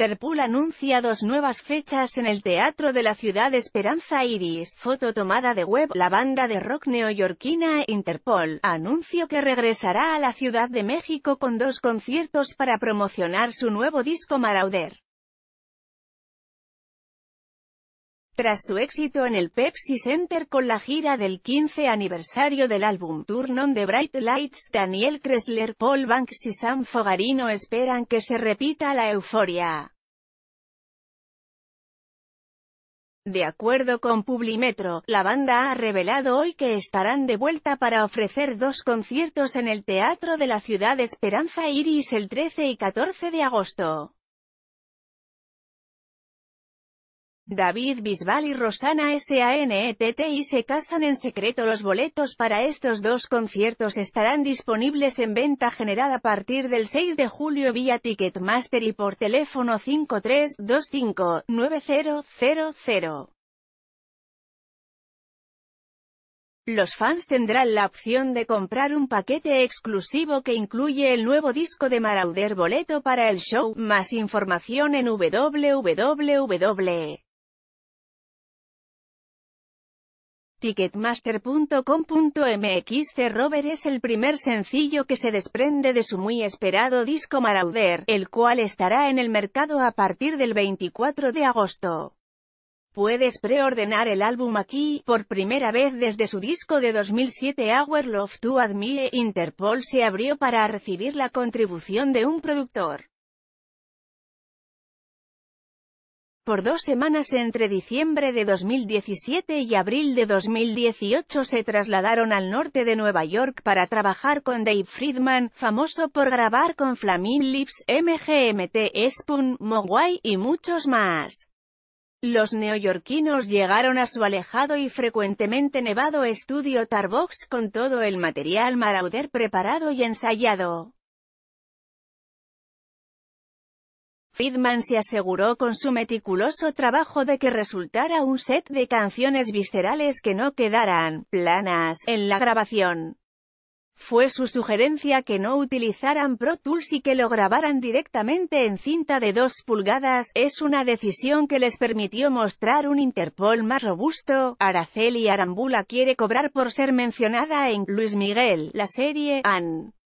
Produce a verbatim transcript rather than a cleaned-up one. Interpol anuncia dos nuevas fechas en el Teatro de la Ciudad Esperanza Iris. Foto tomada de web. La banda de rock neoyorquina Interpol anunció que regresará a la Ciudad de México con dos conciertos para promocionar su nuevo disco Marauder. Tras su éxito en el Pepsi Center con la gira del quince aniversario del álbum Turn on the Bright Lights, Daniel Kressler, Paul Banks y Sam Fogarino esperan que se repita la euforia. De acuerdo con Publimetro, la banda ha revelado hoy que estarán de vuelta para ofrecer dos conciertos en el Teatro de la Ciudad Esperanza Iris el trece y catorce de agosto. David Bisbal y Rosana S A N E T T I se casan en secreto. Los boletos para estos dos conciertos estarán disponibles en venta general a partir del seis de julio vía Ticketmaster y por teléfono cinco tres dos cinco, nueve cero cero cero. Los fans tendrán la opción de comprar un paquete exclusivo que incluye el nuevo disco de Marauder, boleto para el show. Más información en www. Ticketmaster punto com punto m x. The Rover es el primer sencillo que se desprende de su muy esperado disco Marauder, el cual estará en el mercado a partir del veinticuatro de agosto. Puedes preordenar el álbum aquí. Por primera vez desde su disco de dos mil siete Our Love to Admire, Interpol se abrió para recibir la contribución de un productor. Por dos semanas entre diciembre de dos mil diecisiete y abril de dos mil dieciocho se trasladaron al norte de Nueva York para trabajar con Dave Friedman, famoso por grabar con Flaming Lips, M G M T, Spoon, Mogwai y muchos más. Los neoyorquinos llegaron a su alejado y frecuentemente nevado estudio Tarbox con todo el material Marauder preparado y ensayado. Friedman se aseguró con su meticuloso trabajo de que resultara un set de canciones viscerales que no quedaran planas en la grabación. Fue su sugerencia que no utilizaran Pro Tools y que lo grabaran directamente en cinta de dos pulgadas. Es una decisión que les permitió mostrar un Interpol más robusto. Araceli Arambula quiere cobrar por ser mencionada en Luis Miguel, la serie, an.